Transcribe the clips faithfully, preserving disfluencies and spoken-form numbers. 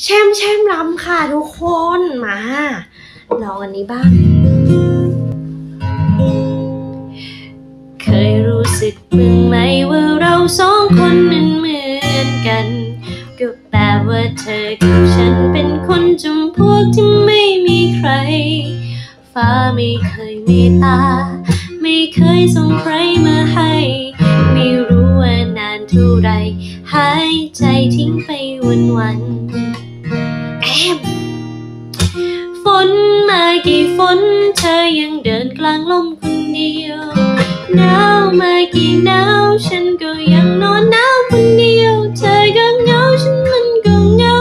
แช่มแช่มรำค่ะทุกคนมาลองอันนี้บ้างเคยรู้สึกบ้างไหมว่าเราสองคนนั้นเหมือนกันก็แปลว่าเธอกับฉันเป็นคนจำพวกที่ไม่มีใครฟ้าไม่เคยเมตตาไม่เคยส่งใครมาให้ไม่รู้ว่านานเท่าไรหายใจทิ้งไปวันวันแอมฝนมากี่ฝนเธอยังเดินกลางลมคนเดียวหนาวมากี่หนาวฉันก็ยังนอนหนาวคนเดียวเธอก็เหงาฉันมันก็เหงา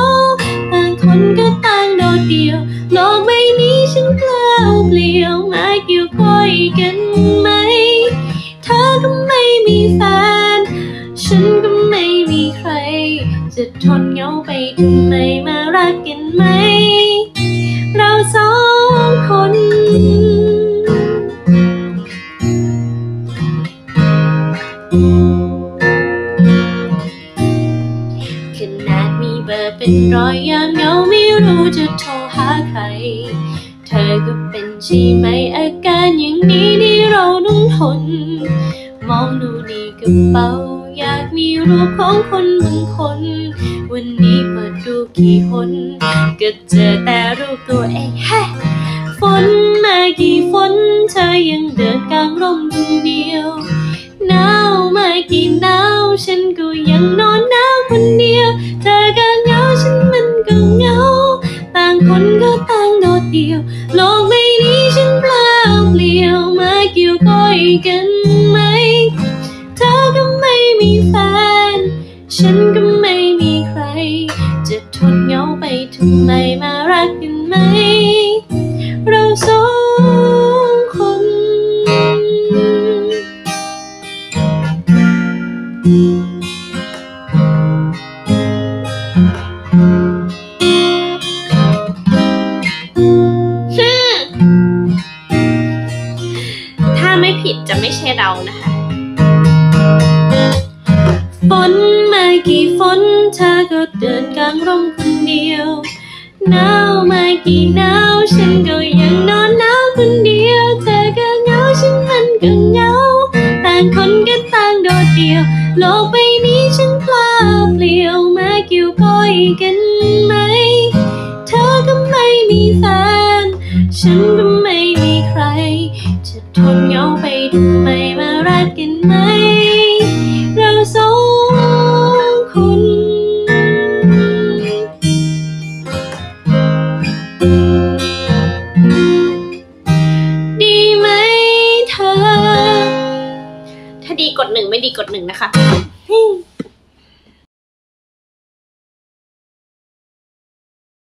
ต่างคนก็ต่างโดดเดี่ยวโลกใบนี้ฉันเปล่าเปลี่ยวมาเกี่ยวก้อยกันไหมเธอก็ไม่มีแฟนฉันก็ไม่มีใครจะทนเหงาไปทำไมมารักกันไหมเราสองคนขนาดมีเบอร์เป็นร้อยยังเหงาไม่รู้จะโทรหาใครเธอก็เป็นใช่ไหมอาการอย่างนี้ที่เราต้องทนมองดูในกระเป๋าอยากมีรูปของคนบางคนวันนี้เปิดดูกี่หนก็เจอแต่รูปตัวเองแฮะฝนมากี่ฝนเธอยังเดินกลางร่มคนเดียวหนาวมากี่หนาวฉันก็ยังนอนหนาวคนเดียวเธอก็เหงาฉันมันก็เหงาต่างคนก็ต่างโดดเดี่ยวโลกใบนี้ฉันเปล่าเปลี่ยวมาเกี่ยวก้อยกันไหมเธอก็ไม่มีแฟนฉันก็ไม่มีใครจะทนเหงาไปทำไมมารักกันไหมเราสองคนถ้าไม่ผิดจะไม่ใช่เรานะคะฝนมากี่ฝนเธอก็เดินกลางร่มคนเดียวหนาวมากี่หนาวฉันก็ยังนอนหนาวคนเดียวเธอก็เหงาฉันมันก็เหงาต่างคนก็ต่างโดดเดี่ยวโลกใบนี้ฉันเปล่าเปลี่ยวมาเกี่ยวก้อยกันไหมเธอก็ไม่มีแฟนฉันก็ไม่มีใครจะทนเหงาไปทำไมมารักกันไหมเราสองคนดีไหมเธอถ้าดีกดหนึ่งไม่ดีกดหนึ่งนะคะ